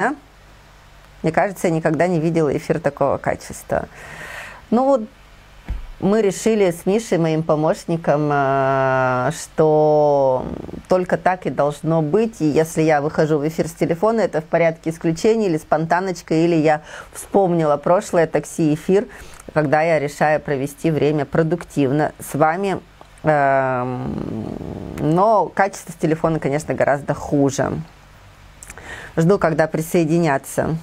Да? Мне кажется, я никогда не видела эфир такого качества. Ну вот мы решили с Мишей, моим помощником, что только так и должно быть. И если я выхожу в эфир с телефона, это в порядке исключений или спонтаночка, или я вспомнила прошлое такси-эфир, когда я решаю провести время продуктивно с вами. Но качество с телефона, конечно, гораздо хуже. Жду, когда присоединятся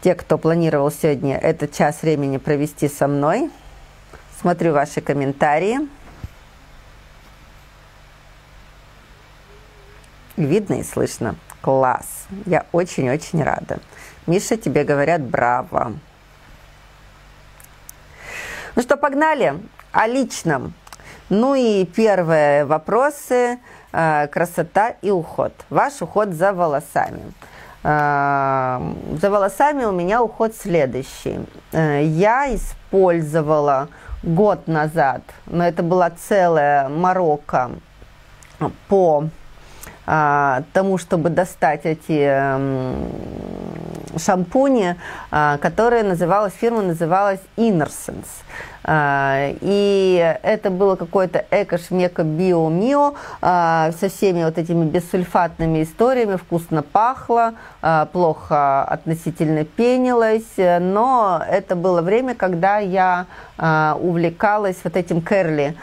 те, кто планировал сегодня этот час времени провести со мной. Смотрю ваши комментарии. Видно и слышно. Класс. Я очень-очень рада. Миша, тебе говорят браво. Ну что, погнали? О личном. Ну и первые вопросы. Красота и уход. Ваш уход за волосами. За волосами у меня уход следующий. Я использовала год назад, но это была целая морока по тому, чтобы достать эти шампуни, которая называлась, фирма называлась Innersense. И это было какое-то эко-шмеко био-мио со всеми вот этими бессульфатными историями. Вкусно пахло, плохо относительно пенилось, но это было время, когда я увлекалась вот этим керли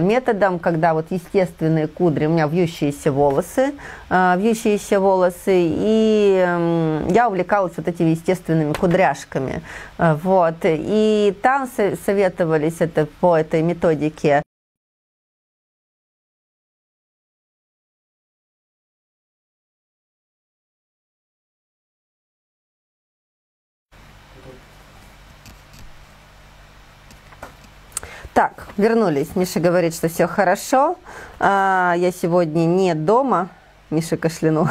методом, когда вот естественные кудри, у меня вьющиеся волосы, и я увлекалась вот этими естественными кудряшками. Вот. И там советовали это по этой методике. Так, вернулись. Миша говорит, что все хорошо. Я сегодня не дома. Миша кашлянул.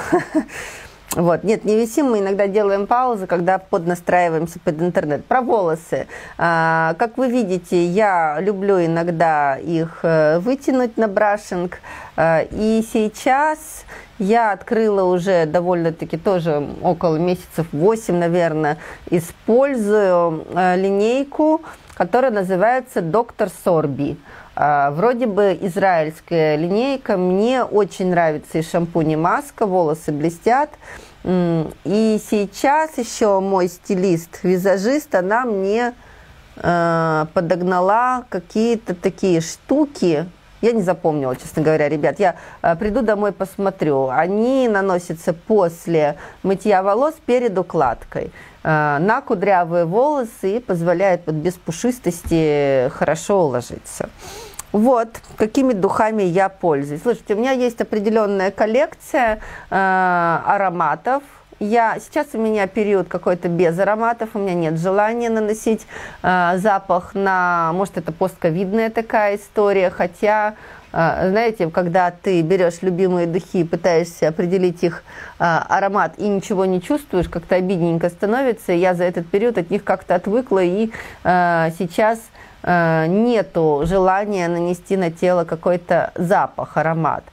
Вот. Нет, не висим, мы иногда делаем паузы, когда поднастраиваемся под интернет. Про волосы. Как вы видите, я люблю иногда их вытянуть на брашинг. И сейчас я открыла уже довольно-таки тоже около месяцев 8, наверное, использую линейку, которая называется «Доктор Сорби». Вроде бы израильская линейка. Мне очень нравится и шампунь, и маска, волосы блестят. И сейчас еще мой стилист, визажист, она мне подогнала какие-то такие штуки. Я не запомнила, честно говоря, ребят. Я приду домой, посмотрю. Они наносятся после мытья волос перед укладкой на кудрявые волосы и позволяет вот без пушистости хорошо уложиться. Вот, какими духами я пользуюсь. Слушайте, у меня есть определенная коллекция ароматов. Сейчас у меня период какой-то без ароматов, у меня нет желания наносить запах на... Может, это постковидная такая история, хотя... Знаете, когда ты берешь любимые духи и пытаешься определить их аромат и ничего не чувствуешь, как-то обидненько становится. Я за этот период от них как-то отвыкла, и сейчас нету желания нанести на тело какой-то запах, аромат.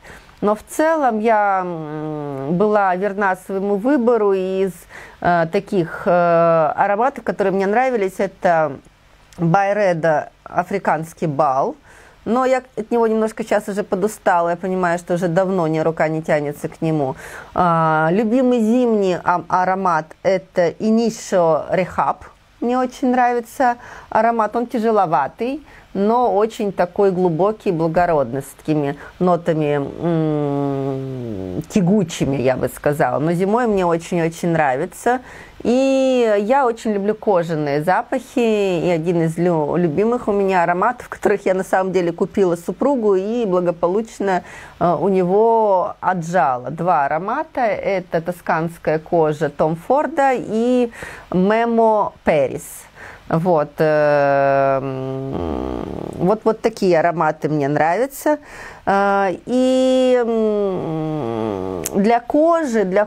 Но в целом я была верна своему выбору. Из таких ароматов, которые мне нравились, это Байредо Африканский Бал. Но я от него немножко сейчас уже подустала, я понимаю, что уже давно рука не тянется к нему. Любимый зимний аромат – это Инишо Рехаб. Мне очень нравится аромат, он тяжеловатый, но очень такой глубокий, благородный, с такими нотами тягучими, я бы сказала. Но зимой мне очень-очень нравится. И я очень люблю кожаные запахи, и один из любимых у меня ароматов, которых я на самом деле купила супругу и благополучно у него отжала. Два аромата – это тосканская кожа Том Форда и Мемо Перис. Вот такие ароматы мне нравятся. И для кожи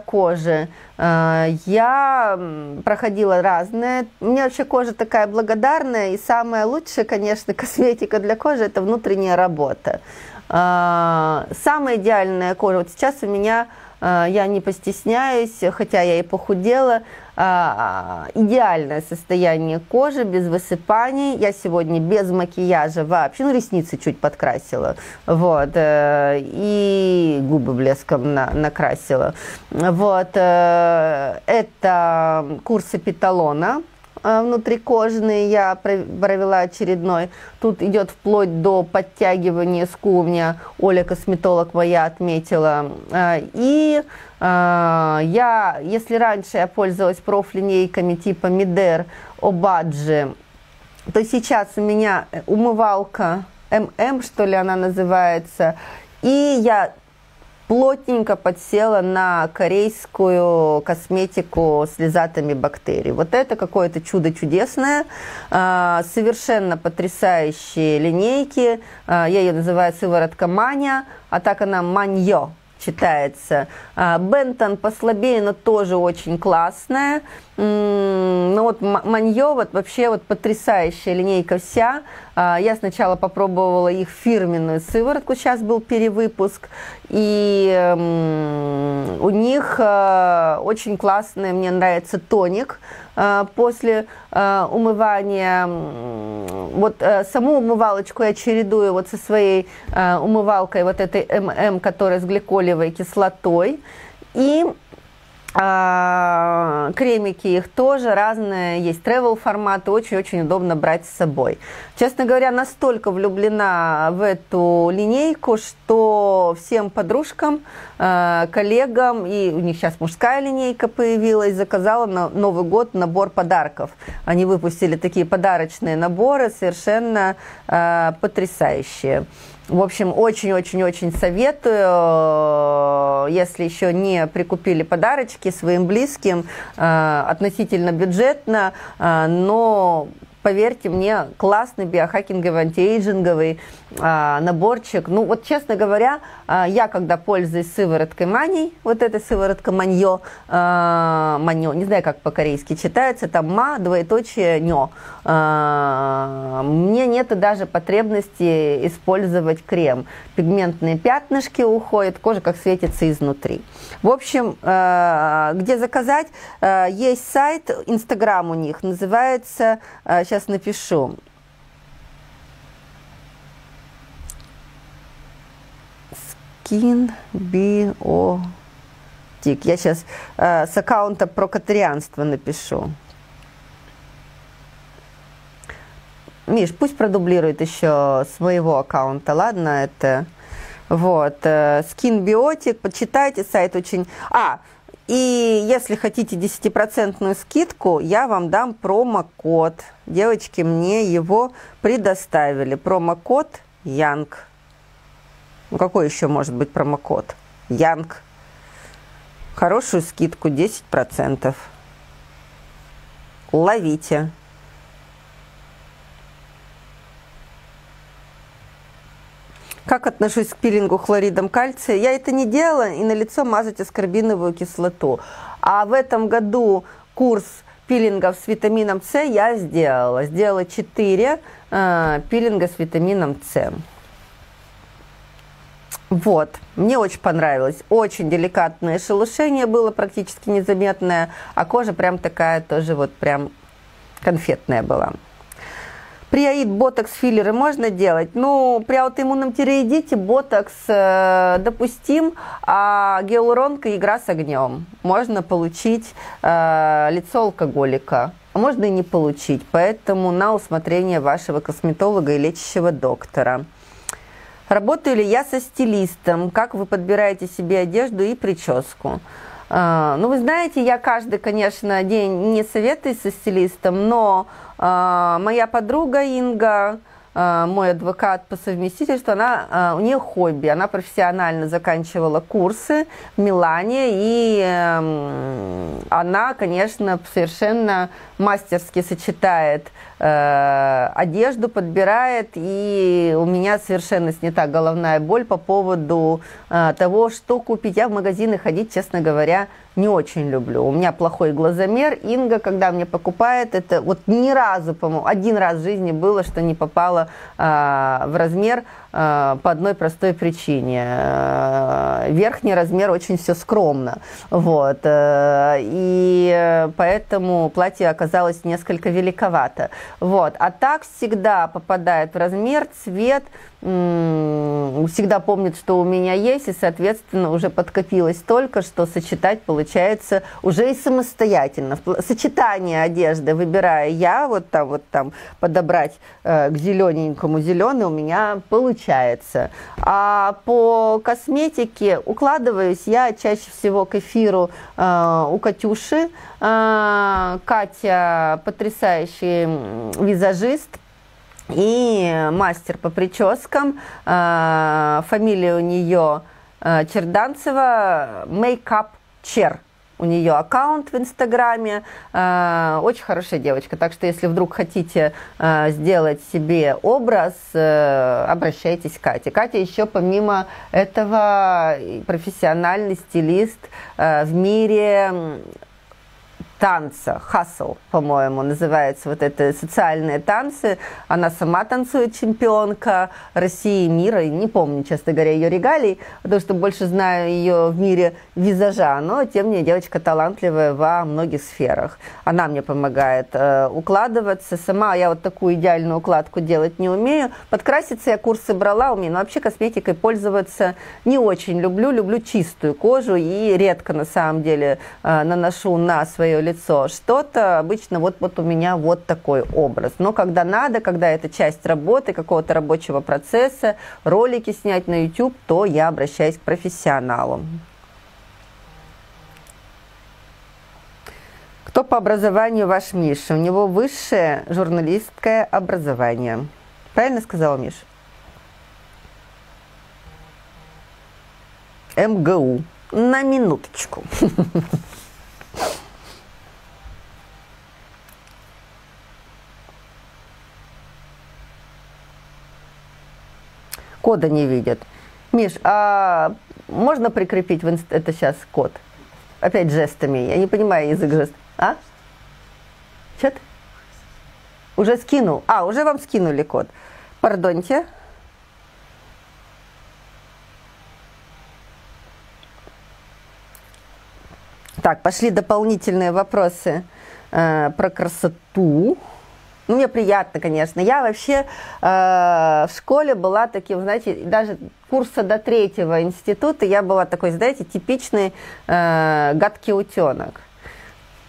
я проходила разное. У меня вообще кожа такая благодарная, и самая лучшая, конечно, косметика для кожи – это внутренняя работа. Самая идеальная кожа. Вот сейчас у меня я не постесняюсь, хотя я и похудела. Идеальное состояние кожи, без высыпаний. Я сегодня без макияжа вообще, ну, ресницы чуть подкрасила, вот, и губы блеском накрасила. Вот, это курсы питалона внутрикожные, я провела очередной. Тут идет вплоть до подтягивания скул, у меня Оля, косметолог моя, отметила. И я, если раньше я пользовалась профлинейками типа Мидер, Обаджи, то сейчас у меня умывалка ММ, что ли она называется, и я плотненько подсела на корейскую косметику с лизатами бактерий. Вот это какое-то чудо чудесное, совершенно потрясающие линейки. Я ее называю сыворотка Маня, а так она Маньё читается. Бентон послабее, но тоже очень классная. Ну вот Маньё, вот вообще вот потрясающая линейка вся. Я сначала попробовала их фирменную сыворотку, сейчас был перевыпуск, и у них очень классный, мне нравится, тоник после умывания. Вот саму умывалочку я чередую вот со своей умывалкой, вот этой ММ, которая с гликолевой кислотой, и кремики их тоже разные, есть travel форматы, очень-очень удобно брать с собой. Честно говоря, настолько влюблена в эту линейку, что всем подружкам, коллегам, и у них сейчас мужская линейка появилась, заказала на Новый год набор подарков. Они выпустили такие подарочные наборы, совершенно потрясающие. В общем, очень-очень-очень советую, если еще не прикупили подарочки своим близким, относительно бюджетно, но, поверьте мне, классный биохакинговый, антиэйджинговый наборчик. Ну вот, честно говоря, я когда пользуюсь сывороткой Маней, вот эта сыворотка Маньё, не знаю, как по-корейски читается, там Ма, двоеточие, Нё. Мне нет даже потребности использовать крем. Пигментные пятнышки уходят, кожа как светится изнутри. В общем, где заказать? Есть сайт, Инстаграм у них, называется, сейчас напишу, Skinbiotic. Я сейчас с аккаунта про катарианство напишу. Миш, пусть продублирует еще с моего аккаунта, ладно, это вот, Skinbiotic, почитайте, сайт очень... И если хотите 10% скидку, я вам дам промокод. Девочки мне его предоставили. Промокод Янг. Ну какой еще может быть промокод? Янг. Хорошую скидку 10%. Ловите. Как отношусь к пилингу хлоридом кальция? Я это не делала, и на лицо мазать аскорбиновую кислоту. А в этом году курс пилингов с витамином С я сделала. Сделала 4 пилинга с витамином С. Вот, мне очень понравилось. Очень деликатное шелушение было, практически незаметное, а кожа прям такая тоже вот прям конфетная была. Приаид, ботокс, филлеры можно делать? Ну, при аутоиммунном тиреоидите ботокс допустим, а гиалуронка – игра с огнем. Можно получить лицо алкоголика, а можно и не получить. Поэтому на усмотрение вашего косметолога и лечащего доктора. Работаю ли я со стилистом? Как вы подбираете себе одежду и прическу? Ну, вы знаете, я каждый, конечно, день не советую со стилистом, но моя подруга Инга, мой адвокат по совместительству, у нее хобби, она профессионально заканчивала курсы в Милане, и она, конечно, совершенно мастерски сочетает одежду подбирает, и у меня совершенно снята головная боль по поводу того, что купить. Я в магазины ходить, честно говоря, не очень люблю. У меня плохой глазомер. Инга, когда мне покупает, это вот ни разу, по-моему, один раз в жизни было, что не попало в размер по одной простой причине. Верхний размер очень все скромно. Вот. И поэтому платье оказалось несколько великовато. Вот. А так всегда попадает в размер, цвет. Всегда помнит, что у меня есть, и, соответственно, уже подкопилось столько, что сочетать получается уже и самостоятельно. Сочетание одежды выбираю я, вот там подобрать к зелененькому зеленый у меня получается. А по косметике укладываюсь я чаще всего к эфиру у Катюши. Катя потрясающий визажист и мастер по прическам, фамилия у нее Черданцева, Make Up Cher. У нее аккаунт в Инстаграме, очень хорошая девочка, так что если вдруг хотите сделать себе образ, обращайтесь к Кате. Катя еще помимо этого профессиональный стилист в мире танца, хасл, по-моему, называется вот это социальные танцы. Она сама танцует, чемпионка России и мира. Не помню, честно говоря, ее регалий, потому что больше знаю ее в мире визажа. Но, тем не менее, девочка талантливая во многих сферах. Она мне помогает укладываться. Сама я вот такую идеальную укладку делать не умею. Подкраситься я курсы брала, умею. Но вообще косметикой пользоваться не очень люблю. Люблю чистую кожу и редко, на самом деле, наношу на свое лицо что-то, обычно вот у меня вот такой образ. Но когда надо, когда это часть работы, какого-то рабочего процесса, ролики снять на YouTube, то я обращаюсь к профессионалу. Кто по образованию ваш Миша? У него высшее журналистское образование. Правильно сказала, Миш? МГУ. На минуточку. Кода не видят. Миш, а можно прикрепить в инст... Это сейчас код. Опять жестами. Я не понимаю язык жест. А? Чё ты? Уже скинул. А, уже вам скинули код. Пардоньте. Так, пошли дополнительные вопросы про красоту. Ну, мне приятно, конечно. Я вообще в школе была таким, знаете, даже курса до 3-го института я была такой, знаете, типичный гадкий утенок.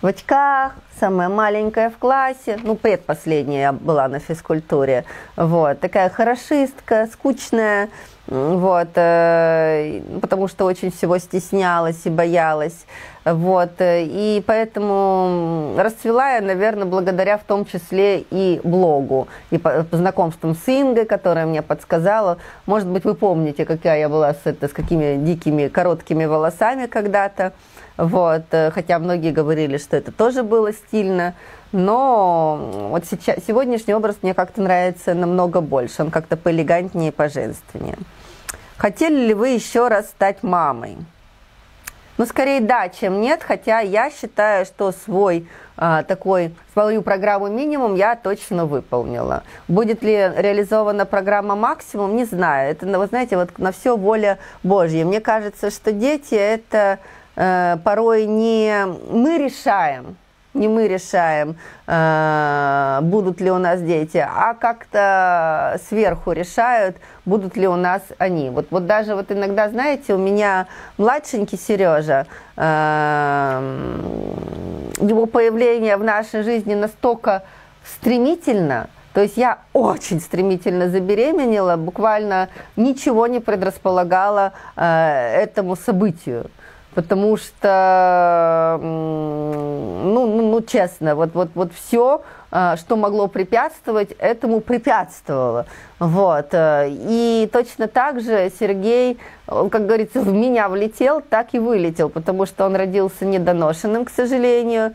В очках, самая маленькая в классе, ну, предпоследняя я была на физкультуре. Вот, такая хорошистка, скучная, вот, потому что очень всего стеснялась и боялась. Вот, и поэтому расцвела я, наверное, благодаря в том числе и блогу, и по знакомствам с Ингой, которая мне подсказала. Может быть, вы помните, какая я была с какими дикими короткими волосами когда-то. Вот, хотя многие говорили, что это тоже было стильно. Но вот сейчас, сегодняшний образ мне как-то нравится намного больше. Он как-то поэлегантнее и поженственнее. Хотели ли вы еще раз стать мамой? Ну, скорее да, чем нет, хотя я считаю, что свою программу минимум я точно выполнила. Будет ли реализована программа максимум, не знаю. Это, вы знаете, вот на все воля Божья. Мне кажется, что дети – это порой не мы решаем, будут ли у нас дети, а как-то сверху решают, будут ли у нас они. Вот даже вот иногда, знаете, у меня младшенький Сережа, его появление в нашей жизни настолько стремительно. То есть я очень стремительно забеременела, буквально ничего не предрасполагала этому событию. Потому что, ну честно, вот все, что могло препятствовать, этому препятствовало. Вот. И точно так же Сергей, он, как говорится, в меня влетел, так и вылетел, потому что он родился недоношенным, к сожалению.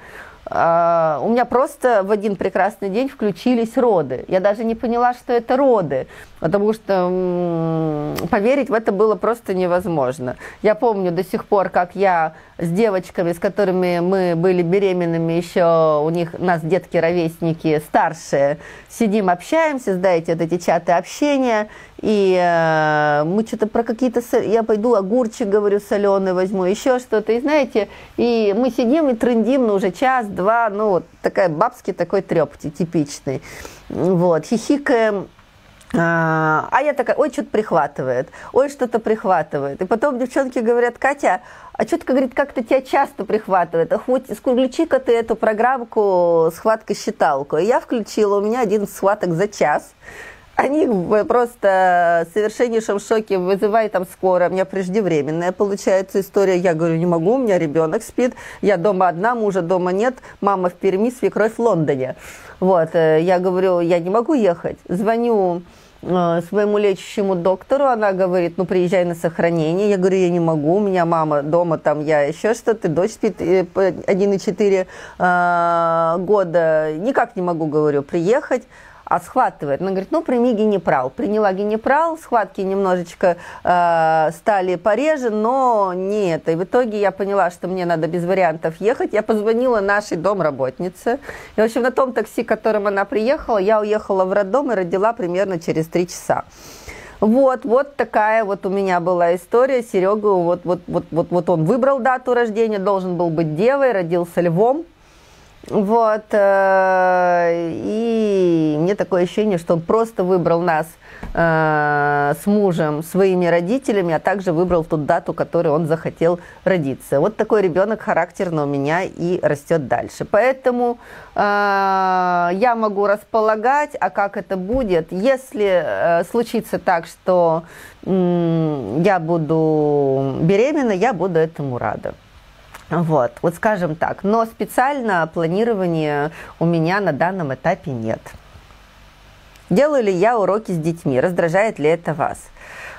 У меня просто в один прекрасный день включились роды. Я даже не поняла, что это роды, потому что поверить в это было просто невозможно. Я помню до сих пор, как я с девочками, с которыми мы были беременными, еще у них, у нас детки-ровесники старшие, сидим, общаемся, знаете, вот эти чаты общения, и мы что-то про какие-то... Я пойду огурчик, говорю, соленый возьму, еще что-то, и знаете, и мы сидим и трындим, ну, уже час-два, ну, вот такая бабский такой трёп типичный, вот, хихикаем, а я такая, ой, что-то прихватывает, ой, что-то прихватывает, и потом девчонки говорят, Катя, а что-то, говорит, как-то тебя часто прихватывает, а хоть включи-ка ты эту программку «Схватка-считалку», и я включила, у меня 11 схваток за час. Они просто в совершеннейшем шоке, вызывают там скорую, у меня преждевременная получается история. Я говорю, не могу, у меня ребенок спит, я дома одна, мужа дома нет, мама в Перми, свекровь в Лондоне. Вот, я говорю, я не могу ехать. Звоню своему лечащему доктору, она говорит, ну, приезжай на сохранение. Я говорю, я не могу, у меня мама дома, там я еще что-то, дочь спит 1,4 года, никак не могу, говорю, приехать. А схватывает. Она говорит, ну, прими генепрал. Приняла генепрал, схватки немножечко стали пореже, но не это. И в итоге я поняла, что мне надо без вариантов ехать. Я позвонила нашей домработнице. И, в общем, на том такси, которым она приехала, я уехала в роддом и родила примерно через 3 часа. Вот, вот такая вот у меня была история. Серега, вот он выбрал дату рождения, должен был быть девой, родился львом. Вот, и мне такое ощущение, что он просто выбрал нас с мужем, своими родителями, а также выбрал ту дату, которую он захотел родиться. Вот такой ребенок характерно у меня и растет дальше. Поэтому я могу располагать, а как это будет, если случится так, что я буду беременна, я буду этому рада. Вот, вот скажем так. Но специально планирования у меня на данном этапе нет. Делаю ли я уроки с детьми? Раздражает ли это вас?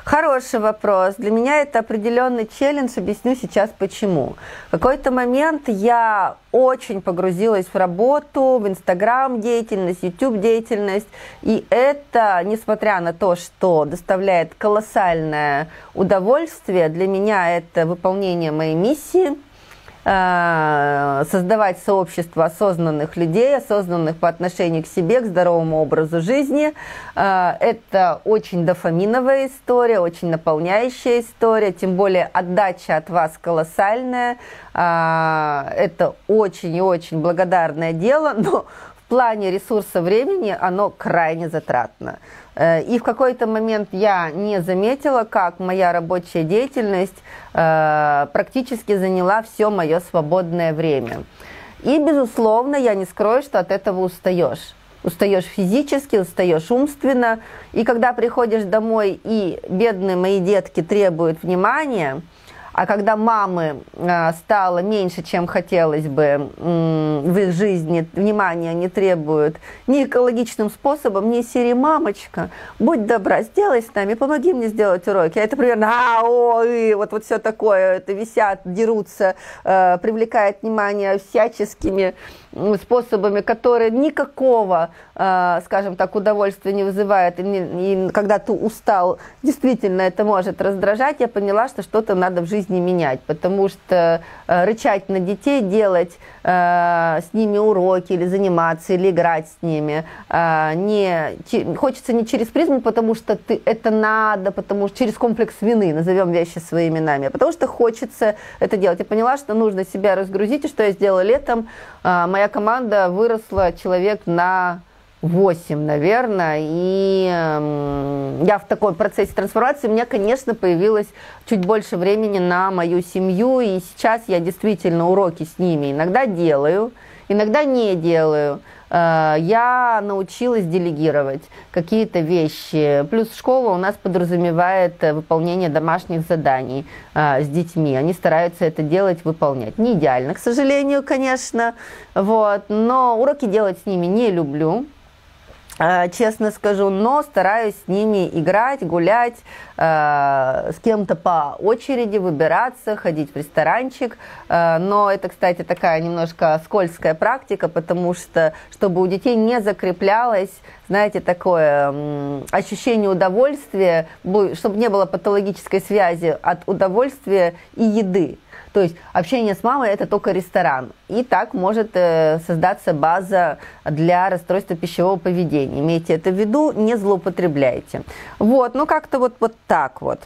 Хороший вопрос. Для меня это определенный челлендж. Объясню сейчас почему. В какой-то момент я очень погрузилась в работу, в Инстаграм-деятельность, YouTube-деятельность. И это, несмотря на то, что доставляет колоссальное удовольствие, для меня это выполнение моей миссии. Создавать сообщество осознанных людей, осознанных по отношению к себе, к здоровому образу жизни. Это очень дофаминовая история, очень наполняющая история, тем более отдача от вас колоссальная. Это очень и очень благодарное дело, но в плане ресурса времени оно крайне затратно. И в какой-то момент я не заметила, как моя рабочая деятельность практически заняла все мое свободное время. И, безусловно, я не скрою, что от этого устаешь. Устаешь физически, устаешь умственно. И когда приходишь домой, и бедные мои детки требуют внимания, а когда мамы стало меньше, чем хотелось бы, в их жизни внимания не требуют ни экологичным способом, ни серии «Мамочка, будь добра, сделай с нами, помоги мне сделать уроки». А это примерно вот все такое, это висят, дерутся, привлекает внимание всяческими способами, которые никакого, скажем так, удовольствия не вызывают. И когда ты устал, действительно это может раздражать. Я поняла, что что-то надо в жизни менять, потому что рычать на детей, делать с ними уроки или заниматься, или играть с ними, хочется не через призму, потому что это надо, потому что через комплекс вины, назовем вещи своими именами, а потому что хочется это делать. Я поняла, что нужно себя разгрузить, и что я сделала летом. Моя команда выросла человек на 8, наверное, и я в таком процессе трансформации, у меня, конечно, появилось чуть больше времени на мою семью, и сейчас я действительно уроки с ними иногда делаю, иногда не делаю. Я научилась делегировать какие-то вещи. Плюс школа у нас подразумевает выполнение домашних заданий с детьми. Они стараются это делать, выполнять. Не идеально, к сожалению, конечно. Вот. Но уроки делать с ними не люблю. честно скажу, но стараюсь с ними играть, гулять, с кем-то по очереди выбираться, ходить в ресторанчик. Но это, кстати, такая немножко скользкая практика, потому что, чтобы у детей не закреплялось, знаете, такое ощущение удовольствия, чтобы не было патологической связи от удовольствия и еды. То есть общение с мамой – это только ресторан. И так может создаться база для расстройства пищевого поведения. Имейте это в виду, не злоупотребляйте. Вот, ну как-то вот так вот.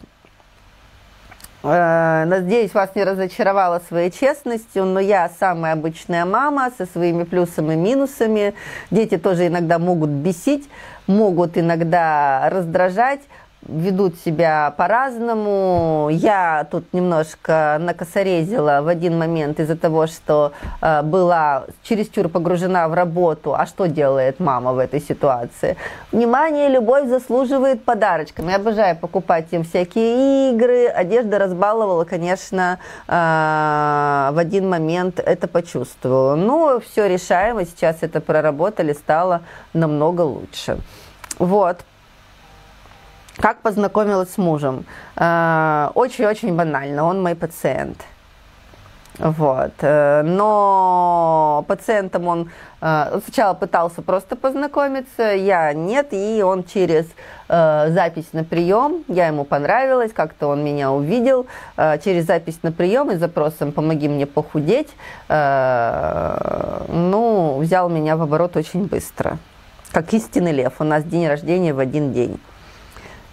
Надеюсь, вас не разочаровала своей честностью, но я самая обычная мама со своими плюсами и минусами. Дети тоже иногда могут бесить, могут иногда раздражать. Ведут себя по-разному. Я тут немножко накосорезила в один момент из-за того, что была чересчур погружена в работу. А что делает мама в этой ситуации? Внимание, любовь заслуживает подарочками. Я обожаю покупать им всякие игры. Одежда разбаловала, конечно, в один момент это почувствовала. Но все решаемо, сейчас это проработали, стало намного лучше. Вот. Как познакомилась с мужем? Очень-очень банально, он мой пациент. Вот. Но пациентом он сначала пытался просто познакомиться, я нет, и он через запись на прием, я ему понравилась, как-то он меня увидел, через запись на прием и запросом «помоги мне похудеть», ну, взял меня в оборот очень быстро, как истинный лев, у нас день рождения в один день.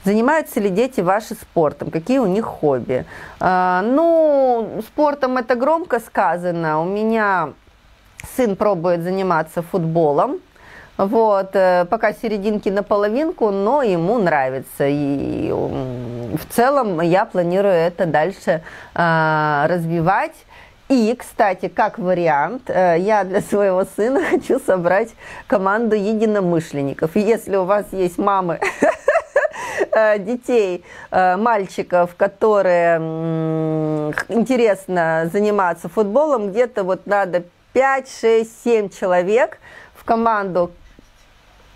Занимаются ли дети ваши спортом? Какие у них хобби? Ну, спортом это громко сказано. У меня сын пробует заниматься футболом. Вот, пока серединки на половинку, но ему нравится. И в целом я планирую это дальше развивать. И, кстати, как вариант, я для своего сына хочу собрать команду единомышленников. И если у вас есть мамы... детей, мальчиков, которые интересно заниматься футболом, где-то вот надо 5, 6, 7 человек в команду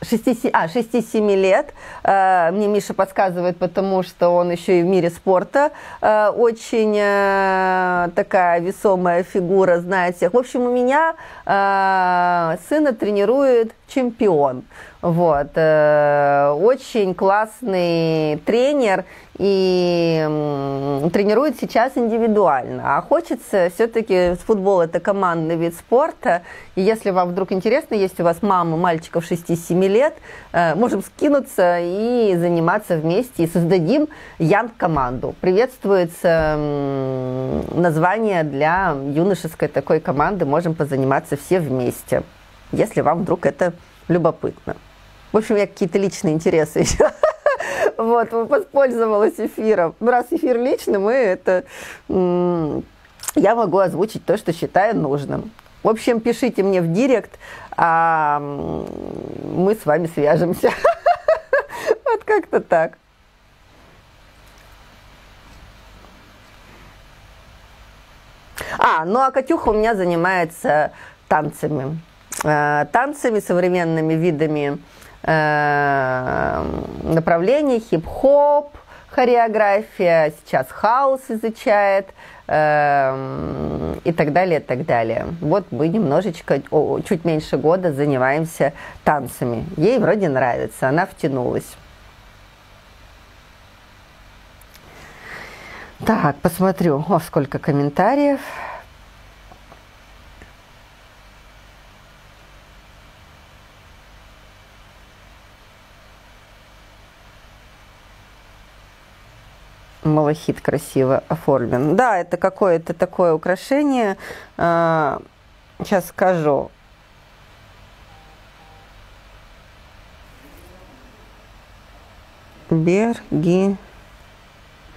6-7 лет. Мне Миша подсказывает, потому что он еще и в мире спорта очень такая весомая фигура, знает всех. В общем, у меня сына тренирует чемпион. Вот. Очень классный тренер и тренирует сейчас индивидуально. А хочется все-таки, футбол – это командный вид спорта. И если вам вдруг интересно, есть у вас мамы мальчиков 6-7 лет, можем скинуться и заниматься вместе. И создадим Янг-команду. Приветствуется название для юношеской такой команды. Можем позаниматься все вместе, если вам вдруг это любопытно. В общем, я какие-то личные интересы еще вот, воспользовалась эфиром. Раз эфир личный, я могу озвучить то, что считаю нужным. В общем, пишите мне в директ, а мы с вами свяжемся. Вот как-то так. Катюха у меня занимается танцами. Танцами, современными видами направлений, хип-хоп, хореография, сейчас хаус изучает и так далее, и так далее. Вот мы немножечко, чуть меньше года занимаемся танцами. Ей вроде нравится, она втянулась. Так, посмотрю, сколько комментариев. Малахит красиво оформлен. Да, это какое-то такое украшение. Сейчас скажу. Берги.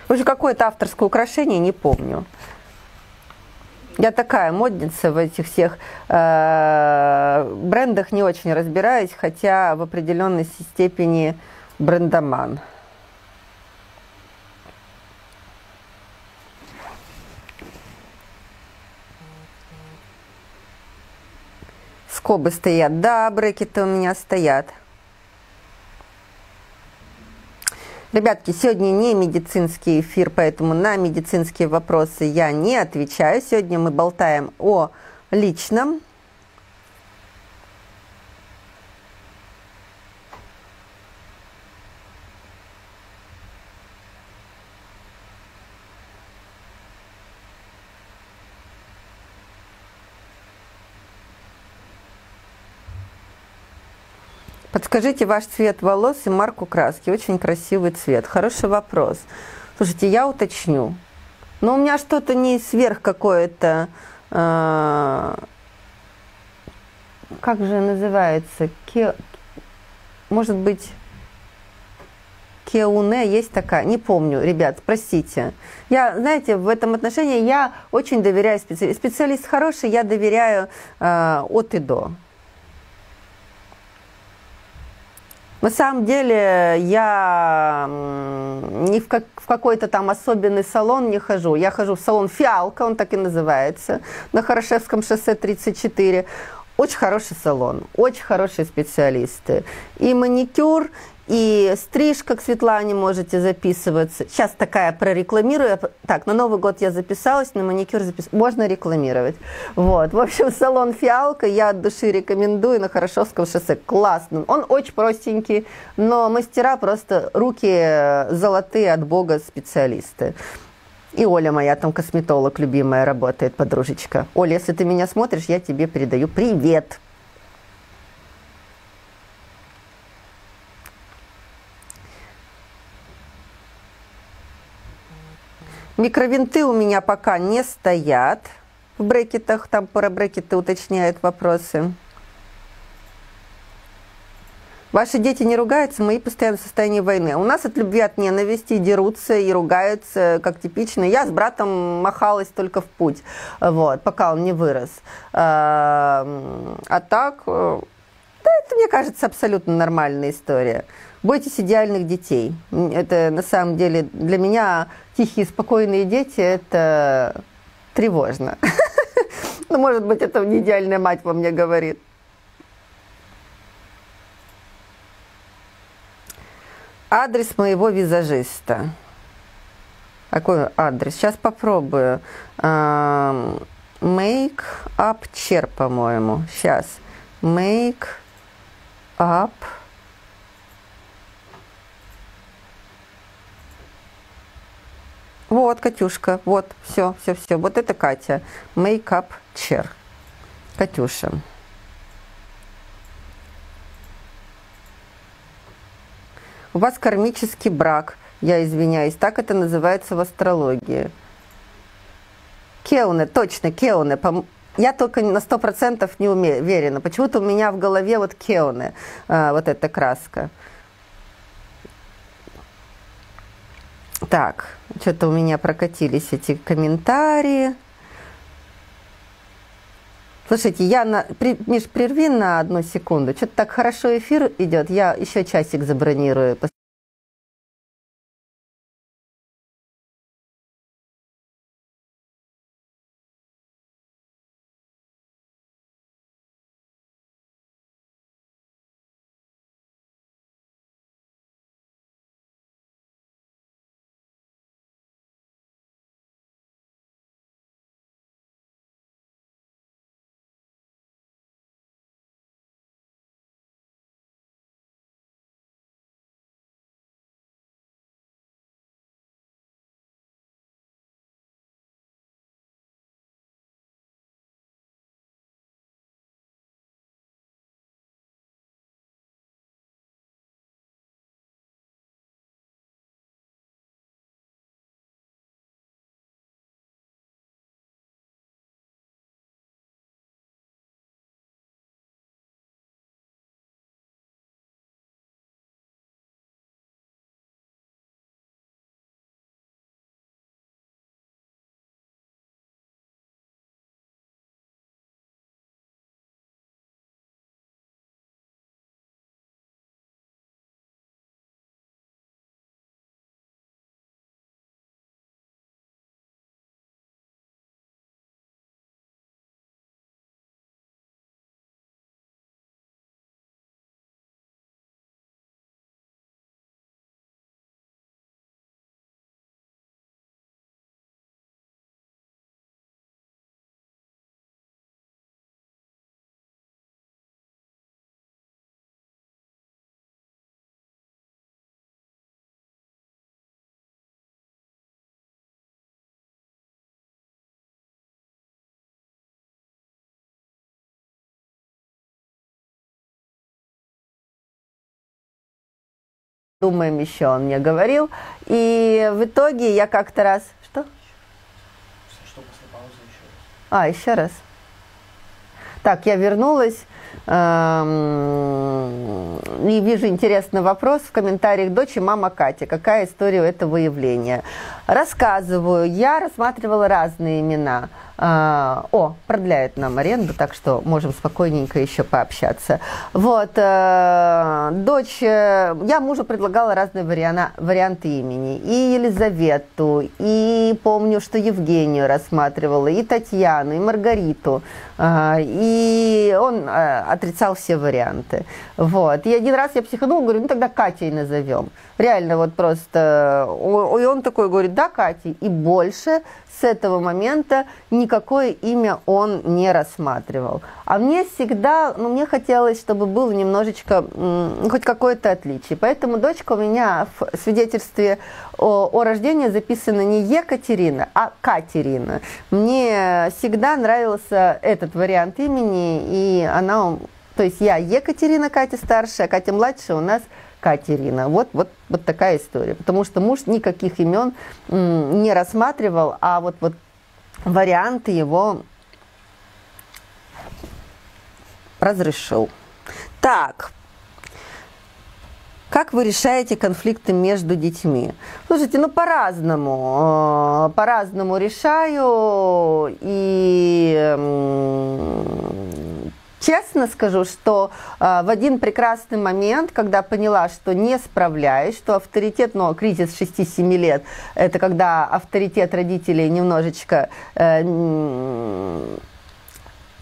Уже какое-то авторское украшение, не помню. Я такая модница в этих всех брендах, не очень разбираюсь, хотя в определенной степени брендоман. Скобы стоят. Да, брекеты у меня стоят. Ребятки, сегодня не медицинский эфир, поэтому на медицинские вопросы я не отвечаю. Сегодня мы болтаем о личном. Подскажите ваш цвет волос и марку краски. Очень красивый цвет. Хороший вопрос. Слушайте, я уточню. Но у меня что-то не сверх какое-то... как же называется? Может быть, Keune есть такая? Не помню, ребят, простите. Я, знаете, в этом отношении я очень доверяю специалисту. Специалист хороший, я доверяю от и до. На самом деле я не в какой-то там особенный салон не хожу. Я хожу в салон «Фиалка», он так и называется, на Хорошевском шоссе 34. Очень хороший салон, очень хорошие специалисты. И маникюр, и стрижка к Светлане можете записываться. Сейчас такая прорекламирую. Так, на Новый год я записалась, на маникюр записалась. Можно рекламировать. Вот. В общем, салон «Фиалка» я от души рекомендую на Хорошевском шоссе. Классный. Он очень простенький, но мастера просто руки золотые от Бога специалисты. И Оля моя, там косметолог любимая, работает, подружечка. Оля, если ты меня смотришь, я тебе передаю привет. Микровинты у меня пока не стоят в брекетах, там про брекеты уточняют вопросы. Ваши дети не ругаются, мои постоянно в состоянии войны. У нас от любви, от ненависти дерутся и ругаются, как типично. Я с братом махалась только в путь, вот, пока он не вырос. А так, да, это, мне кажется, абсолютно нормальная история. Бойтесь идеальных детей. Это, на самом деле, для меня тихие, спокойные дети – это тревожно. Ну, может быть, это не идеальная мать во мне говорит. Адрес моего визажиста. Какой адрес? Сейчас попробую. Make Up Cher, по-моему. Сейчас. Make Up Вот, Катюшка. Вот, все, все, все. Вот это Катя. Make Up Cher. Катюша. У вас кармический брак, я извиняюсь, так это называется в астрологии. Keune, точно, Keune. Я только на 100% не уверена. Почему-то у меня в голове вот Keune, вот эта краска. Так, что-то у меня прокатились эти комментарии. Слушайте, Миш, прерви на одну секунду. Что-то так хорошо эфир идет. Я еще часик забронирую. Думаем еще, он мне говорил. И в итоге я как-то раз... Что? Что после паузы еще раз? А, еще раз. Так, я вернулась. И вижу интересный вопрос в комментариях. Дочь и мама Катя. Какая история у этого явления? Рассказываю. Я рассматривала разные имена. О, продляют нам аренду, так что можем спокойненько еще пообщаться. Вот. Дочь... Я мужу предлагала разные варианты имени. И Елизавету, и помню, что Евгению рассматривала, и Татьяну, и Маргариту. И он отрицал все варианты. Вот. И один раз я психанула, говорю, ну тогда Катей назовем. Реально вот просто... И он такой говорит, да, Катей. И больше с этого момента никакое имя он не рассматривал. А мне всегда, ну мне хотелось, чтобы было немножечко, хоть какое-то отличие. Поэтому дочка у меня в свидетельстве о рождении записана не Екатерина, а Катерина. Мне всегда нравился этот вариант имени, и она, то есть я Екатерина, Катя старшая, Катя младшая у нас Катерина. Вот такая история. Потому что муж никаких имен не рассматривал, а вот варианты его разрешил. Так, как вы решаете конфликты между детьми? Слушайте, ну по-разному. По-разному решаю. И... Честно скажу, что в один прекрасный момент, когда поняла, что не справляюсь, что авторитет, но кризис 6-7 лет, это когда авторитет родителей немножечко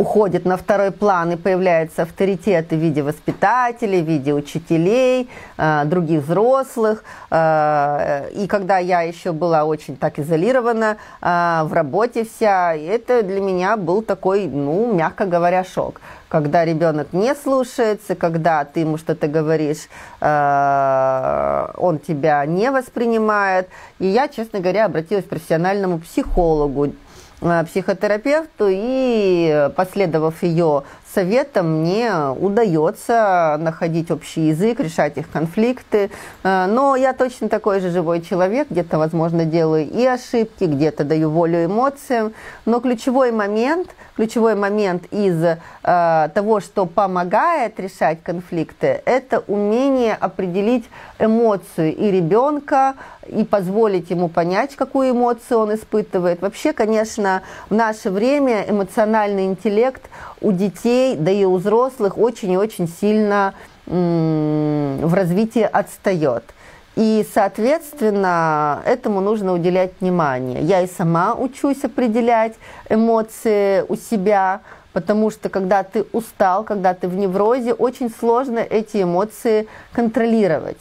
уходит на второй план и появляются авторитеты в виде воспитателей, в виде учителей, других взрослых. И когда я еще была очень так изолирована, в работе вся, это для меня был такой, ну, мягко говоря, шок. Когда ребенок не слушается, когда ты ему что-то говоришь, он тебя не воспринимает. И я, честно говоря, обратилась к профессиональному психологу, психотерапевту, и, последовав ее советам, мне удается находить общий язык, решать их конфликты. Но я точно такой же живой человек, где-то, возможно, делаю и ошибки, где-то даю волю эмоциям. Но ключевой момент из того, что помогает решать конфликты, это умение определить эмоцию и ребенка, и позволить ему понять, какую эмоцию он испытывает. Вообще, конечно, в наше время эмоциональный интеллект у детей, да и у взрослых, очень и очень сильно в развитии отстает. И, соответственно, этому нужно уделять внимание. Я и сама учусь определять эмоции у себя, потому что, когда ты устал, когда ты в неврозе, очень сложно эти эмоции контролировать.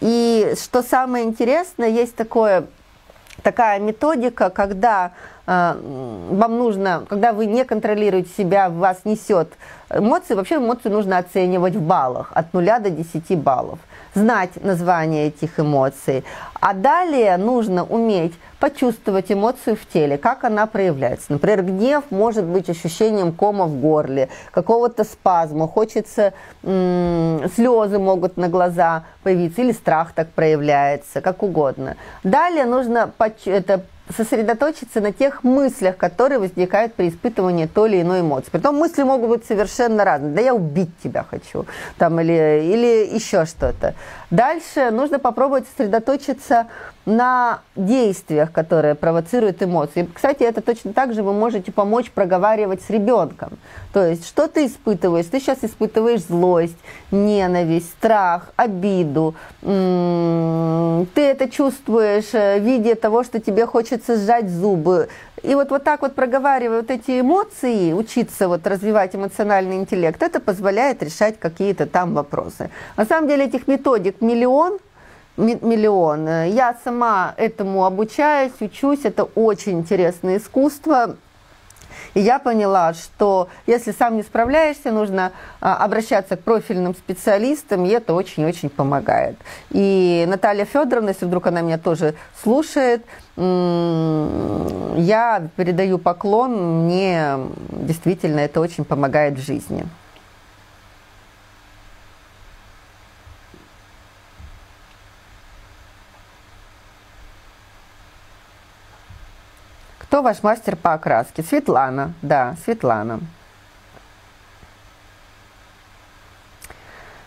И что самое интересное, есть такая методика, когда вам нужно, когда вы не контролируете себя, вас несет эмоции, вообще эмоцию нужно оценивать в баллах, от 0 до 10 баллов, знать название этих эмоций. А далее нужно уметь почувствовать эмоцию в теле, как она проявляется. Например, гнев может быть ощущением кома в горле, какого-то спазма, хочется, слезы могут на глаза появиться, или страх так проявляется, как угодно. Далее нужно сосредоточиться на тех мыслях, которые возникают при испытывании той или иной эмоции. Притом мысли могут быть совершенно разные. Да я убить тебя хочу, там, или еще что-то. Дальше нужно попробовать сосредоточиться на действиях, которые провоцируют эмоции. Кстати, это точно так же вы можете помочь проговаривать с ребенком. То есть, что ты испытываешь? Ты сейчас испытываешь злость, ненависть, страх, обиду. Ты это чувствуешь в виде того, что тебе хочется сжать зубы. И вот так вот проговаривая вот эти эмоции, учиться вот развивать эмоциональный интеллект, это позволяет решать какие-то там вопросы. На самом деле этих методик миллион. Я сама этому обучаюсь, учусь. Это очень интересное искусство. И я поняла, что если сам не справляешься, нужно обращаться к профильным специалистам, и это очень-очень помогает. И Наталья Федоровна, если вдруг она меня тоже слушает, я передаю поклон, мне действительно это очень помогает в жизни. Кто ваш мастер по окраске? Светлана. Да, Светлана.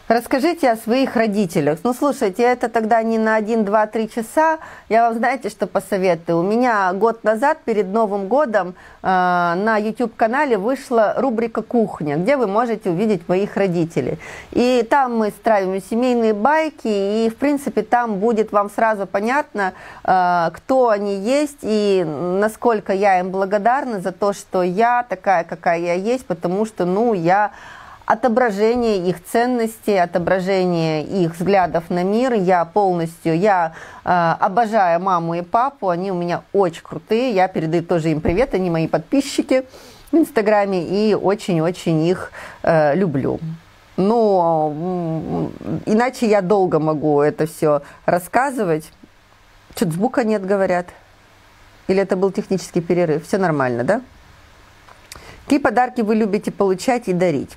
Расскажите о своих родителях. Ну, слушайте, это тогда не на 1, 2, 3 часа. Я вам, знаете, что посоветую? У меня год назад, перед Новым годом, на YouTube-канале вышла рубрика «Кухня», где вы можете увидеть моих родителей. И там мы строим семейные байки, и, в принципе, там будет вам сразу понятно, кто они есть, и насколько я им благодарна за то, что я такая, какая я есть, потому что, ну, я... Отображение их ценностей, отображение их взглядов на мир. Я полностью, обожаю маму и папу, они у меня очень крутые. Я передаю тоже им привет, они мои подписчики в Инстаграме, и очень-очень их люблю. Ну, иначе я долго могу это все рассказывать. Чуть звука нет, говорят. Или это был технический перерыв? Все нормально, да? Какие подарки вы любите получать и дарить?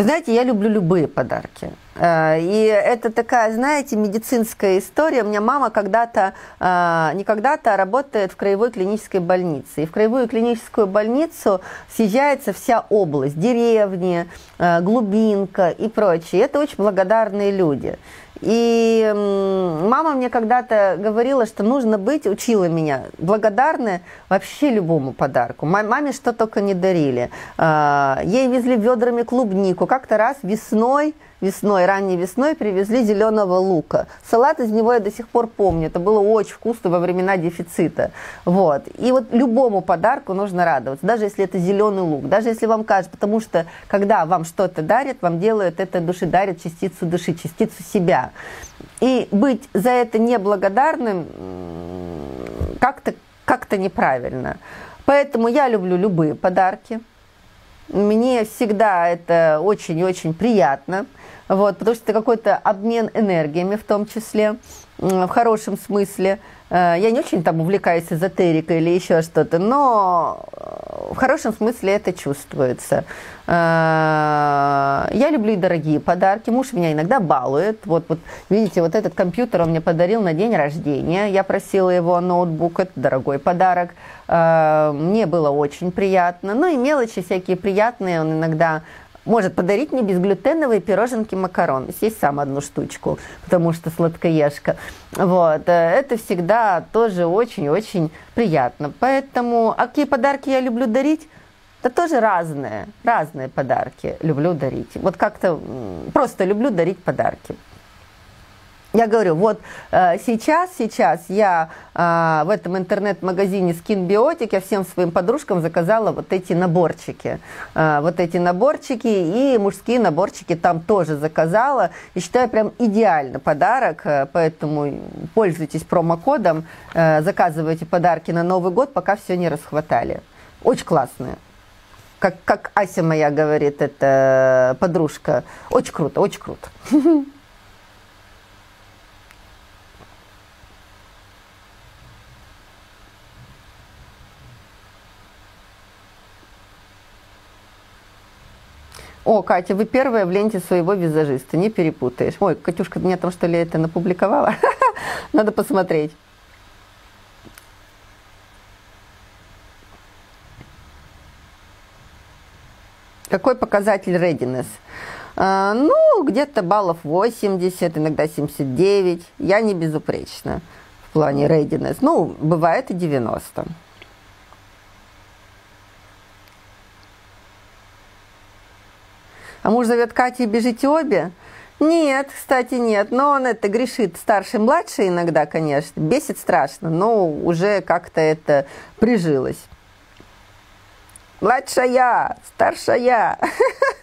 Вы знаете, я люблю любые подарки. И это такая, знаете, медицинская история. У меня мама когда-то, не когда-то, работает в краевой клинической больнице. И в краевую клиническую больницу съезжается вся область, деревни, глубинка и прочее. Это очень благодарные люди. И мама мне когда-то говорила, что нужно быть, учила меня, благодарны вообще любому подарку. Маме что только не дарили. Ей везли ведрами клубнику. Как-то раз ранней весной привезли зеленого лука. Салат из него я до сих пор помню. Это было очень вкусно во времена дефицита. Вот. И вот любому подарку нужно радоваться, даже если это зеленый лук, даже если вам кажется, потому что когда вам что-то дарят, вам делают это души, дарят частицу души, частицу себя. И быть за это неблагодарным как-то неправильно. Поэтому я люблю любые подарки. Мне всегда это очень-очень приятно, вот, потому что это какой-то обмен энергиями в том числе, в хорошем смысле. Я не очень там увлекаюсь эзотерикой или еще что-то, но в хорошем смысле это чувствуется. Я люблю и дорогие подарки. Муж меня иногда балует. Вот, видите, вот этот компьютер он мне подарил на день рождения. Я просила его ноутбук, это дорогой подарок. Мне было очень приятно. Ну и мелочи всякие приятные он иногда... Может подарить мне безглютеновые пироженки макарон. Съесть сам одну штучку, потому что сладкоежка. Вот. Это всегда тоже очень-очень приятно. Поэтому, а какие подарки я люблю дарить? Да тоже разные подарки люблю дарить. Вот как-то просто люблю дарить подарки. Я говорю, вот сейчас я в этом интернет-магазине Skinbiotic, я всем своим подружкам заказала вот эти наборчики, и мужские наборчики там тоже заказала. И считаю, прям идеальный подарок, поэтому пользуйтесь промокодом, заказывайте подарки на Новый год, пока все не расхватали. Очень классные. Как Ася моя говорит, это подружка. Очень круто, очень круто. О, Катя, вы первая в ленте своего визажиста, не перепутаешь. Ой, Катюшка, меня там что ли это напубликовала? Надо посмотреть. Какой показатель readiness? Ну, где-то баллов 80, иногда 79. Я не безупречна в плане readiness. Ну, бывает и 90. А муж зовет Катю и бежите обе? Нет, кстати, нет. Но он это грешит старший, младший иногда, конечно. Бесит страшно, но уже как-то это прижилось. Младшая, старшая.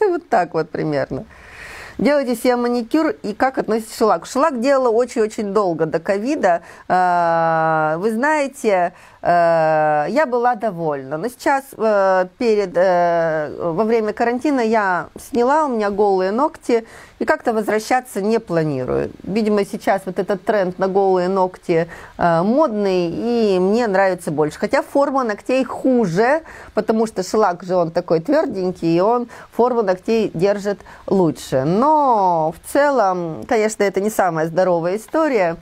Вот так вот примерно. Делайте себе маникюр и как относится шеллак? Шеллак делала очень-очень долго, до ковида. Вы знаете, я была довольна. Но сейчас во время карантина я сняла, у меня голые ногти, и как-то возвращаться не планирую. Видимо, сейчас вот этот тренд на голые ногти модный, и мне нравится больше. Хотя форма ногтей хуже, потому что шеллак же он такой тверденький, и он форму ногтей держит лучше. Но в целом, конечно, это не самая здоровая история.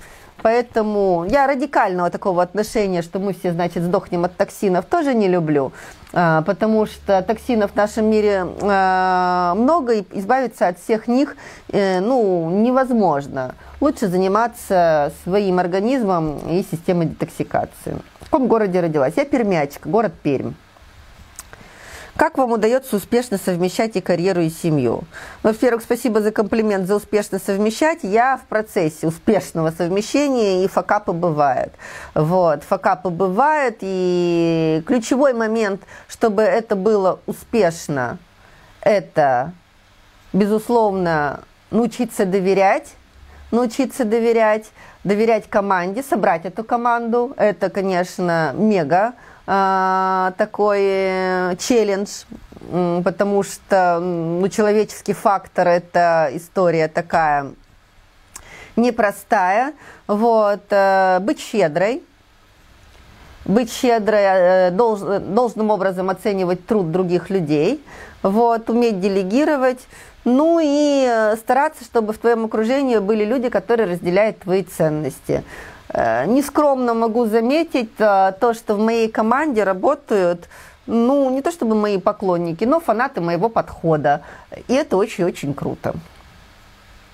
Поэтому я радикального такого отношения, что мы все, значит, сдохнем от токсинов, тоже не люблю. Потому что токсинов в нашем мире много, и избавиться от всех них невозможно. Лучше заниматься своим организмом и системой детоксикации. В каком городе родилась? Я пермячка, город Пермь. Как вам удается успешно совмещать и карьеру, и семью? Ну, во-первых, спасибо за комплимент, за успешно совмещать. Я в процессе успешного совмещения, и факапы бывают. Вот, факапы бывают, и ключевой момент, чтобы это было успешно, это, безусловно, научиться доверять команде, собрать эту команду. Это, конечно, мега такой челлендж, потому что человеческий фактор – это история такая непростая. Вот. Быть щедрой, должным образом оценивать труд других людей, вот, уметь делегировать, ну и стараться, чтобы в твоем окружении были люди, которые разделяют твои ценности. Нескромно могу заметить то, что в моей команде работают, не то чтобы мои поклонники, но фанаты моего подхода. И это очень-очень круто.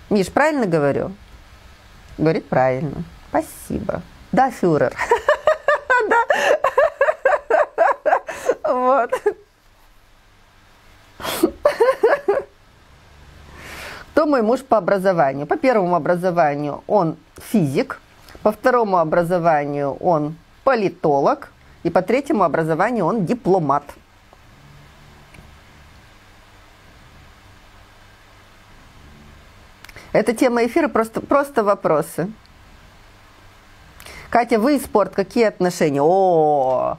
Миш, правильно говорю? Говорит, правильно. Спасибо. Да, фюрер. Вот. Кто мой муж по образованию? По первому образованию он физик, по второму образованию он политолог, и по третьему образованию он дипломат. Это тема эфира, просто вопросы. Катя, вы и спорт, какие отношения? О,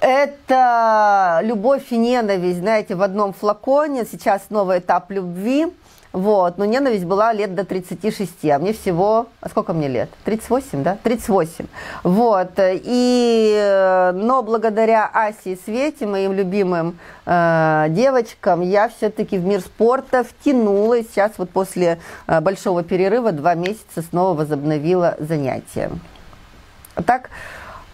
это любовь и ненависть, знаете, в одном флаконе. Сейчас новый этап любви. Вот, но ненависть была лет до 36, а мне всего... А сколько мне лет? 38, да? 38. Вот, но благодаря Асе и Свете, моим любимым девочкам, я все-таки в мир спорта втянулась. Сейчас вот после большого перерыва 2 месяца снова возобновила занятия. Так...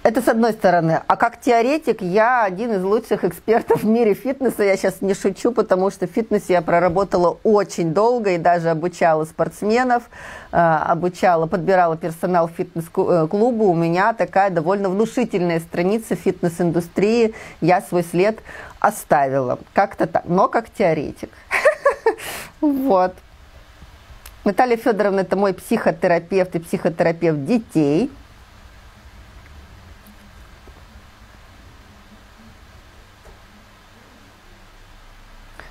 Это с одной стороны. А как теоретик, я один из лучших экспертов в мире фитнеса. Я сейчас не шучу, потому что в фитнесе я проработала очень долго и даже обучала спортсменов, подбирала персонал в фитнес-клубу. У меня такая довольно внушительная страница фитнес-индустрии. Я свой след оставила. Как-то так. Но как теоретик. Вот. Наталья Федоровна – это мой психотерапевт и психотерапевт детей.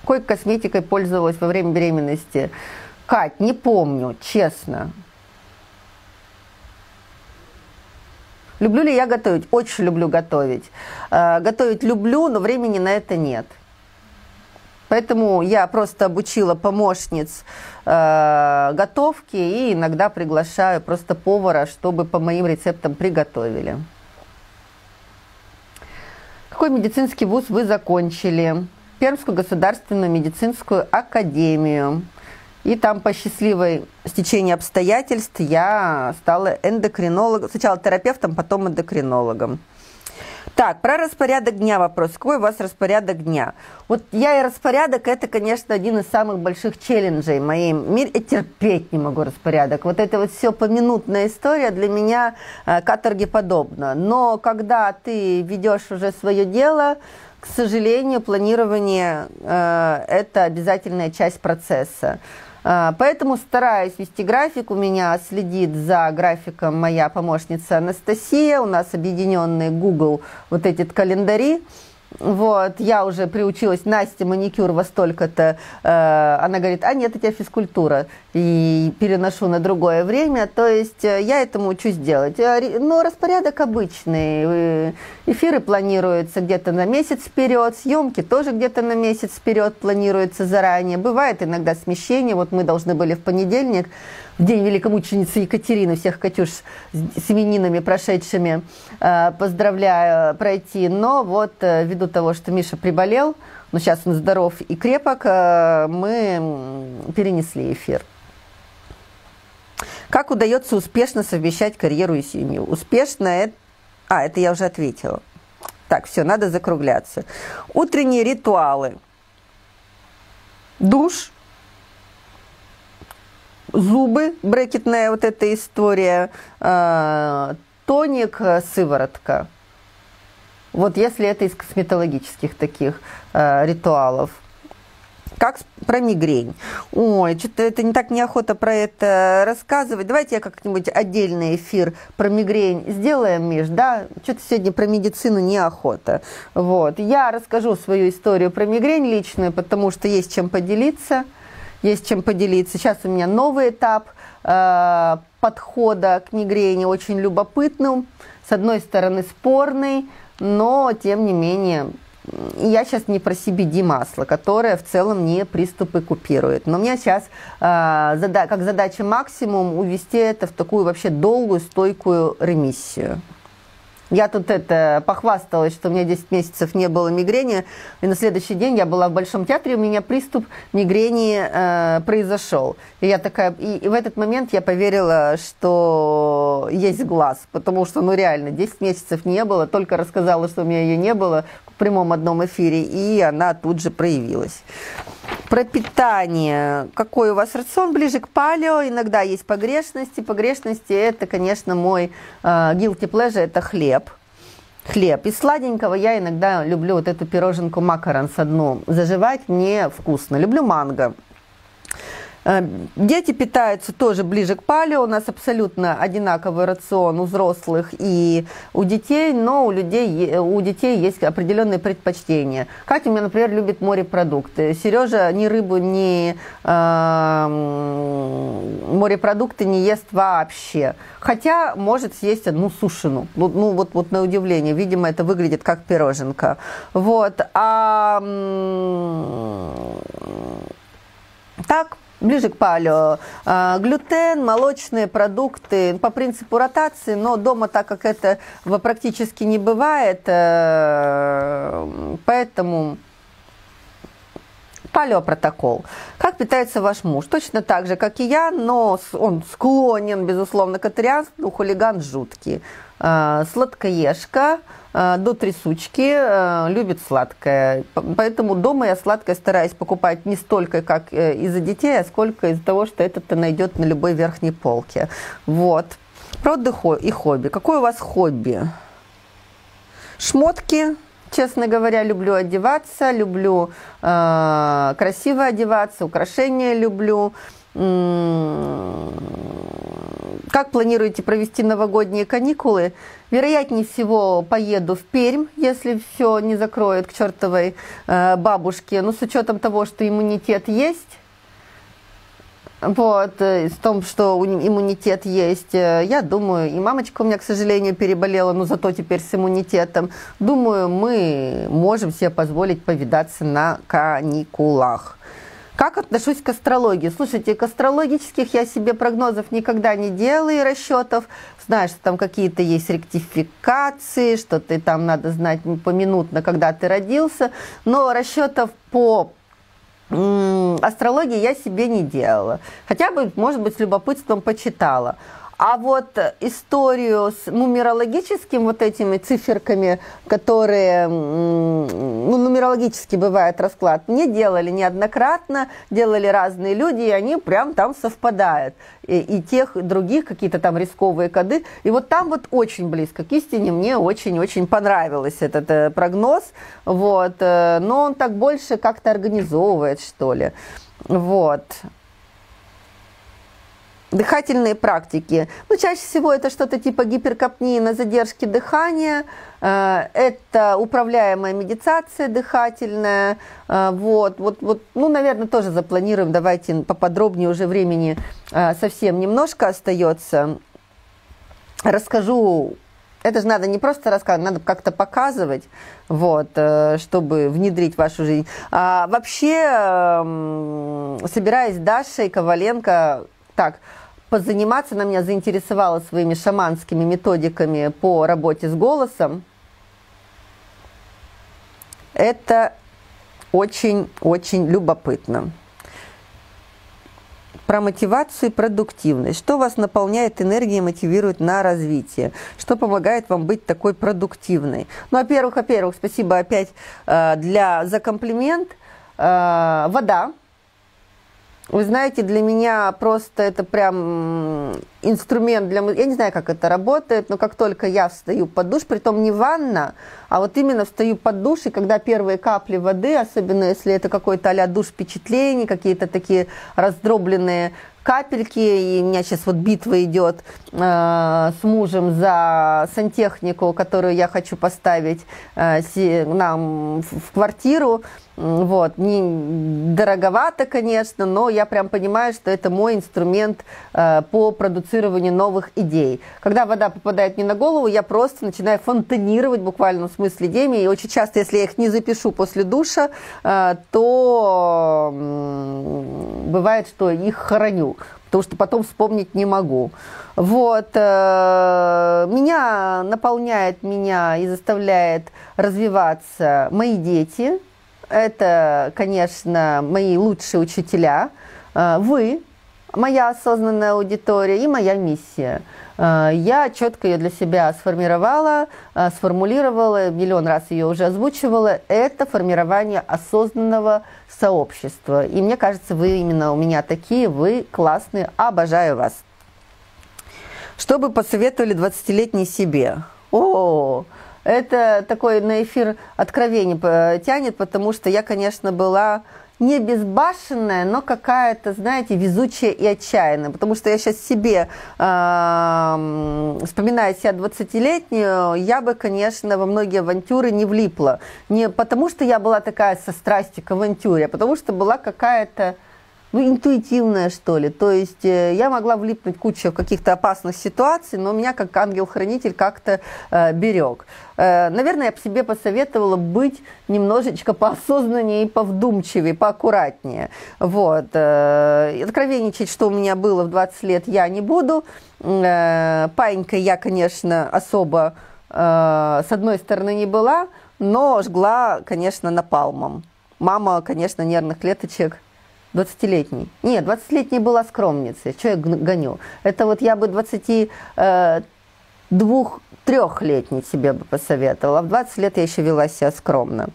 Какой косметикой пользовалась во время беременности? Кать, не помню, честно. Люблю ли я готовить? Очень люблю готовить. Готовить люблю, но времени на это нет. Поэтому я просто обучила помощниц готовки и иногда приглашаю просто повара, чтобы по моим рецептам приготовили. Какой медицинский вуз вы закончили? Пермскую государственную медицинскую академию. И там по счастливой стечению обстоятельств я стала эндокринологом. Сначала терапевтом, потом эндокринологом. Так, про распорядок дня вопрос. Какой у вас распорядок дня? Вот я и распорядок, это, конечно, один из самых больших челленджей в моем мире. Я терпеть не могу распорядок. Вот это вот все поминутная история для меня каторге подобно. Но когда ты ведешь уже свое дело... К сожалению, планирование это обязательная часть процесса. Поэтому стараюсь вести график. У меня следит за графиком моя помощница Анастасия. У нас объединенные Google вот эти календари. Вот, я уже приучилась, Настя, маникюр во столько-то, она говорит, а нет, у тебя физкультура, и переношу на другое время, то есть я этому учусь делать. Но распорядок обычный, эфиры планируются где-то на месяц вперед, съемки тоже где-то на месяц вперед планируются заранее, бывает иногда смещение, вот мы должны были в понедельник, в день великомученицы Екатерины, всех Катюш с именинами прошедшими поздравляю, пройти. Но вот ввиду того, что Миша приболел, но сейчас он здоров и крепок, мы перенесли эфир. Как удается успешно совмещать карьеру и семью? Успешно это... А, это я уже ответила. Так, все, надо закругляться. Утренние ритуалы. Душ. Зубы, брекетная вот эта история. Тоник, сыворотка. Вот если это из косметологических таких ритуалов. Как про мигрень? Ой, что-то это не так неохота про это рассказывать. Давайте я как-нибудь отдельный эфир про мигрень сделаем, Миш, да? Что-то сегодня про медицину неохота. Вот. Я расскажу свою историю про мигрень личную, потому что есть чем поделиться. Есть чем поделиться. Сейчас у меня новый этап подхода к мигрени, очень любопытным. С одной стороны, спорный, но тем не менее... Я сейчас не про CBD масло, которое в целом не приступы купирует. Но у меня сейчас как задача максимум увести это в такую вообще долгую, стойкую ремиссию. Я тут это похвасталась, что у меня 10 месяцев не было мигрени, и на следующий день я была в Большом театре, у меня приступ мигрени произошел. И я такая, и в этот момент я поверила, что есть глаз, потому что, ну реально, 10 месяцев не было, только рассказала, что у меня ее не было в прямом одном эфире, и она тут же проявилась. Про питание. Какой у вас рацион? Ближе к палео. Иногда есть погрешности. Погрешности – это, конечно, мой guilty pleasure – это хлеб. Хлеб. Из сладенького я иногда люблю вот эту пироженку макарон со дном. Заживать мне вкусно. Люблю манго. Дети питаются тоже ближе к палео. У нас абсолютно одинаковый рацион у взрослых и у детей, но у детей есть определенные предпочтения. Катя у меня, например, любит морепродукты. Сережа ни рыбу, ни морепродукты не ест вообще. Хотя может съесть одну сушину. Ну вот на удивление. Видимо, это выглядит как пироженка. Вот. Так, ближе к палео. Глютен, молочные продукты по принципу ротации, но дома, так как это практически не бывает, поэтому палеопротокол. Как питается ваш муж? Точно так же, как и я, но он склонен, безусловно, к вегетарианству, хулиган жуткий. Сладкоежка, до трясучки, любит сладкое. Поэтому дома я сладкое стараюсь покупать не столько, как из-за детей, а сколько из-за того, что это-то найдет на любой верхней полке. Вот. Про отдых и хобби. Какое у вас хобби? Шмотки. Честно говоря, люблю одеваться, люблю красиво одеваться, украшения люблю. Как планируете провести новогодние каникулы? Вероятнее всего, поеду в Пермь, если все не закроют к чертовой бабушке. Но с учетом того, что иммунитет есть, вот, с том, что иммунитет есть, я думаю, и мамочка у меня, к сожалению, переболела, но зато теперь с иммунитетом. Думаю, мы можем себе позволить повидаться на каникулах. Как отношусь к астрологии? Слушайте, к астрологических я себе прогнозов никогда не делаю, расчетов. Знаешь, что там какие-то есть ректификации, что ты там надо знать поминутно, когда ты родился. Но расчетов по астрологии я себе не делала. Хотя бы, может быть, с любопытством почитала. А вот историю с нумерологическим, вот этими циферками, которые, ну, нумерологически бывает расклад, мне делали неоднократно, делали разные люди, и они прям там совпадают. И тех, и других, какие-то там рисковые коды. И вот там вот очень близко к истине, мне очень-очень понравился этот прогноз. Вот. Но он так больше как-то организовывает, что ли. Вот. Дыхательные практики. Ну, чаще всего это что-то типа гиперкапнии на задержке дыхания, это управляемая медитация дыхательная. Вот, ну, наверное, тоже запланируем. Давайте поподробнее, уже времени совсем немножко остается. Расскажу. Это же надо не просто рассказывать, надо как-то показывать, вот, чтобы внедрить в вашу жизнь. А вообще, собираясь с Дашей Коваленко так позаниматься, она меня заинтересовала своими шаманскими методиками по работе с голосом. Это очень-очень любопытно. про мотивацию и продуктивность. Что вас наполняет энергией и мотивирует на развитие? Что помогает вам быть такой продуктивной? Ну, во-первых, спасибо опять за комплимент. Вода. Вы знаете, для меня просто это прям инструмент для... Я не знаю, как это работает, но как только я встаю под душ, притом не ванна, а вот именно встаю под душ, и когда первые капли воды, особенно если это какой-то а-ля душ впечатлений, какие-то такие раздробленные капельки, и у меня сейчас вот битва идет с мужем за сантехнику, которую я хочу поставить нам в квартиру. Вот. Не дороговато, конечно, но я прям понимаю, что это мой инструмент по продуцированию новых идей. Когда вода попадает мне на голову, я просто начинаю фонтанировать буквально в смысле идеями, и очень часто, если я их не запишу после душа, то бывает, что их храню, потому что потом вспомнить не могу. Вот. Меня наполняет и заставляет развиваться мои дети. Это, конечно, мои лучшие учителя, вы, моя осознанная аудитория и моя миссия. Я четко ее для себя сформировала, сформулировала, миллион раз ее уже озвучивала. Это формирование осознанного сообщества. И мне кажется, вы именно у меня такие, вы классные, обожаю вас. Что бы посоветовали 20-летней себе? О-о-о! Это такой на эфир откровение тянет, потому что я, конечно, была не безбашенная, но какая-то, знаете, везучая и отчаянная. Потому что я сейчас себе, вспоминая себя 20-летнюю, я бы, конечно, во многие авантюры не влипла. Не потому что я была такая со страстью к авантюре, а потому что была какая-то... интуитивная, что ли. То есть я могла влипнуть кучу каких-то опасных ситуаций, но меня как ангел-хранитель как-то берег. Наверное, я бы себе посоветовала быть немножечко поосознаннее и повдумчивее, поаккуратнее. Вот. Откровенничать, что у меня было в 20 лет, я не буду. Паинькой я, конечно, особо с одной стороны не была, но жгла, конечно, напалмом. Мама, конечно, нервных клеточек 20-летней. Нет, 20-летней была скромницей. Что я гоню? Это вот я бы 22-3-летней себе бы посоветовала. А в 20 лет я еще вела себя скромно.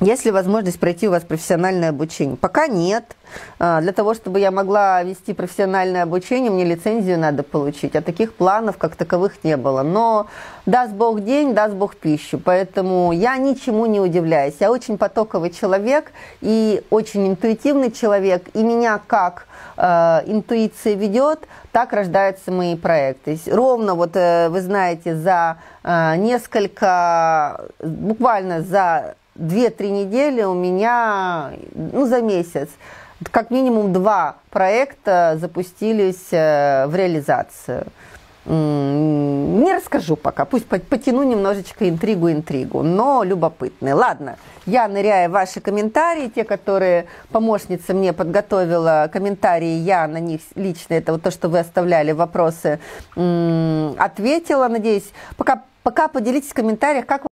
Есть ли возможность пройти у вас профессиональное обучение? Пока нет. Для того, чтобы я могла вести профессиональное обучение, мне лицензию надо получить. А таких планов, как таковых, не было. Но даст Бог день, даст Бог пищу. Поэтому я ничему не удивляюсь. Я очень потоковый человек и очень интуитивный человек. И меня как интуиция ведет, так рождаются мои проекты. Ровно, вот вы знаете, за буквально за 2-3 недели у меня, за месяц, как минимум 2 проекта запустились в реализацию. Не расскажу пока, пусть потяну немножечко интригу, но любопытные. Ладно, я ныряю в ваши комментарии, те, которые помощница мне подготовила комментарии, я на них лично, это вот то, что вы оставляли вопросы, ответила, надеюсь. Пока поделитесь в комментариях, как